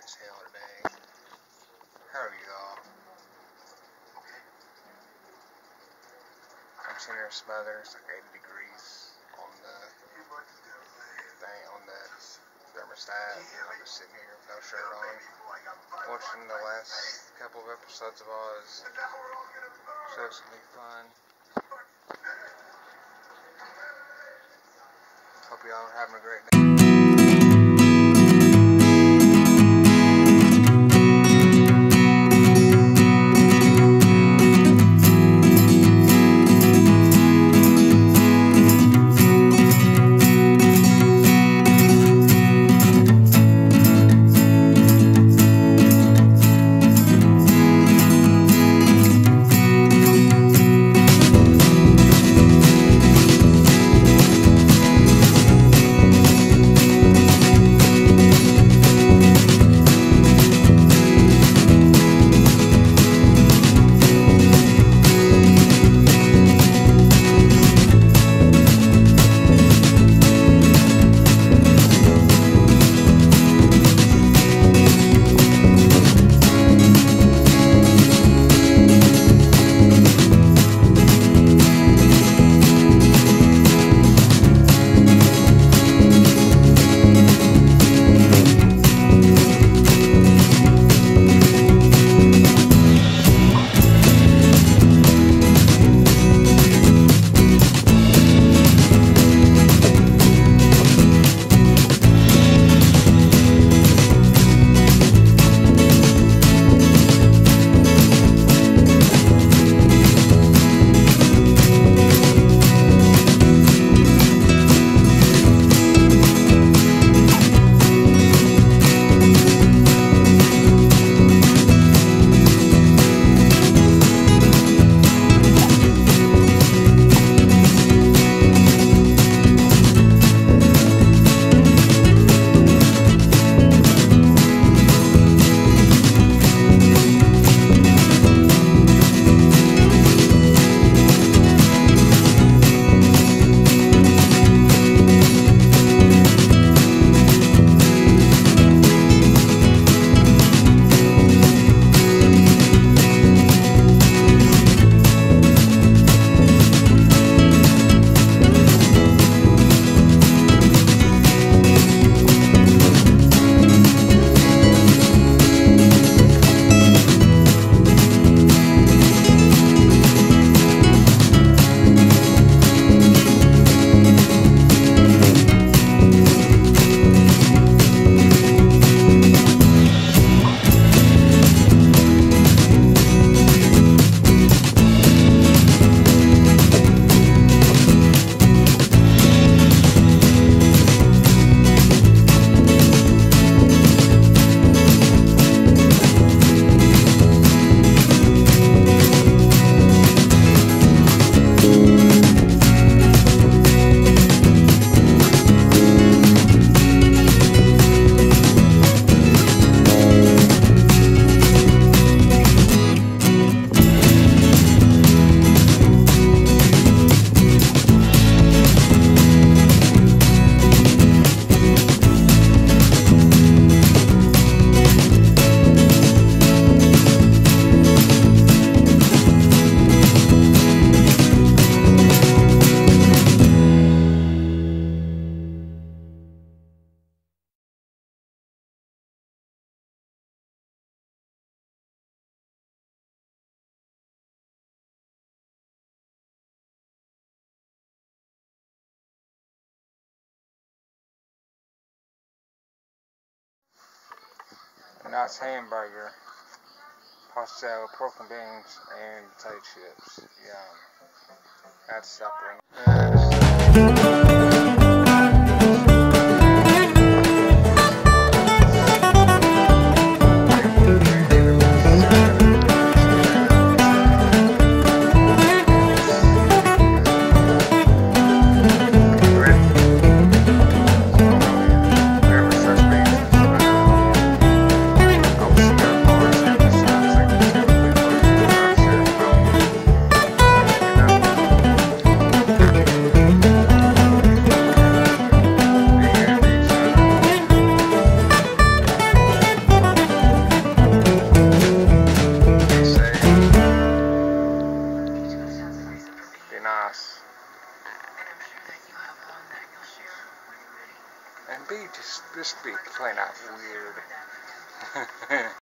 exhale today. However you go. Okay. Temperature smothers like 80 degrees on the thing, on the thermostat. I'm just sitting here with no shirt on, watching the last couple of episodes of Oz. So it's gonna be fun. Hope y'all are having a great day. Nice hamburger, pasta salad, pork and beans, and potato chips. Yum. That's supper. and B, just be plain out weird.